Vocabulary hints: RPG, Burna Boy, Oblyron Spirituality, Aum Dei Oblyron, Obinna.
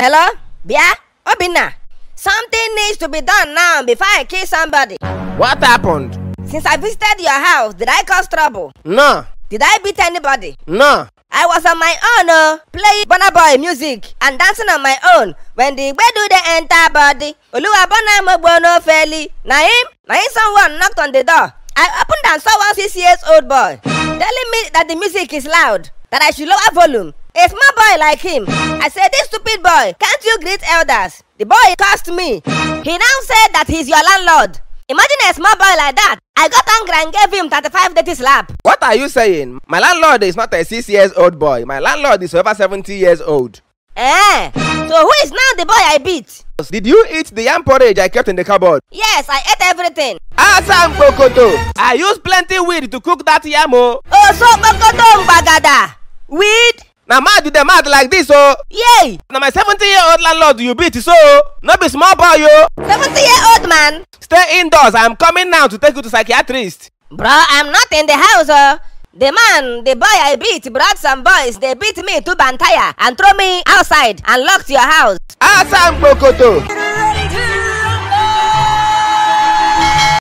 Hello? Bia? Obinna? Something needs to be done now before I kill somebody. What happened? Since I visited your house, did I cause trouble? No. Did I beat anybody? No. I was on my own, playing Burna Boy music and dancing on my own. When the way do they enter body? Oluwa Bona mo bono feli. Naim, someone knocked on the door. I opened and saw one 6-year-old boy, telling me that the music is loud, that I should lower volume. A small boy like him. I said, this stupid boy, can't you greet elders? The boy cursed me. He now said that he's your landlord. Imagine a small boy like that. I got angry and gave him 35 dirty slap. What are you saying? My landlord is not a 6-year-old boy. My landlord is over 70 years old. Eh? So who is now the boy I beat? Did you eat the yam porridge I kept in the cupboard? Yes, I ate everything. Asam Kokoto. I used plenty weed to cook that yamo. Oh, so Kokoto Mbagada. Weed? Now mad with the mad like this, oh. Yay! Now my 70-year-old landlord you beat, so not be small boy, yo. 70-year-old man. Stay indoors. I'm coming now to take you to psychiatrist. Bro, I'm not in the house, oh. The boy I beat brought some boys. They beat me to Bantaya and throw me outside and locked your house. Asam Kokoto.